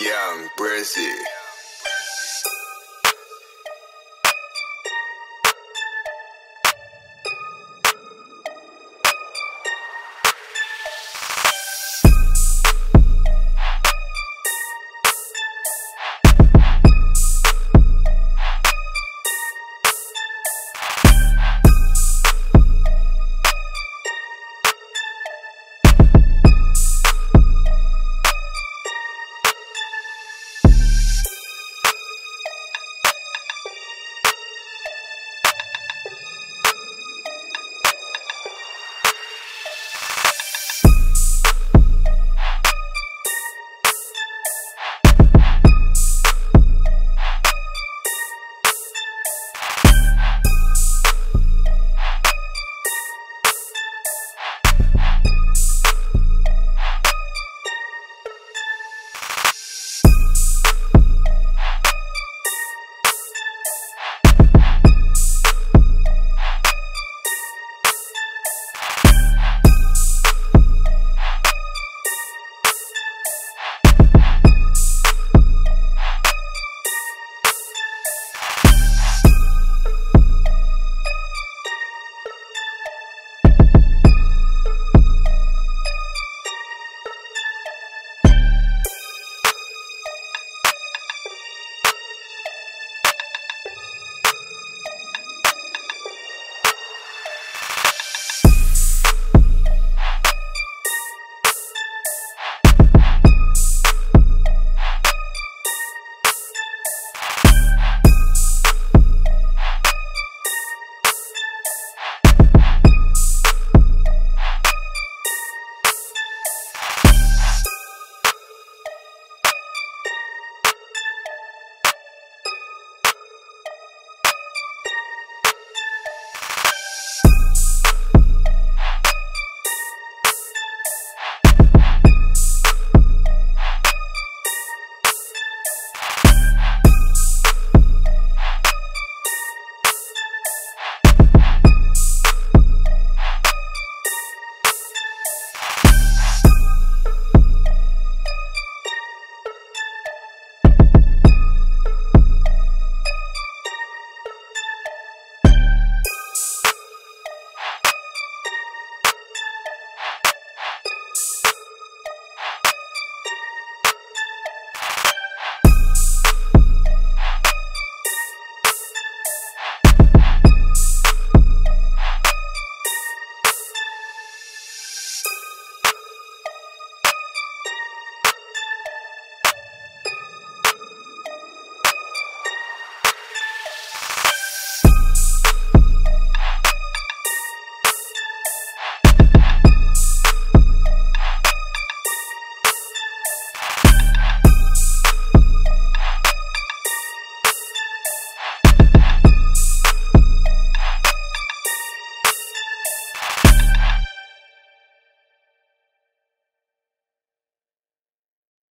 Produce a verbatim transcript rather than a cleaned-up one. Young Bri$$y.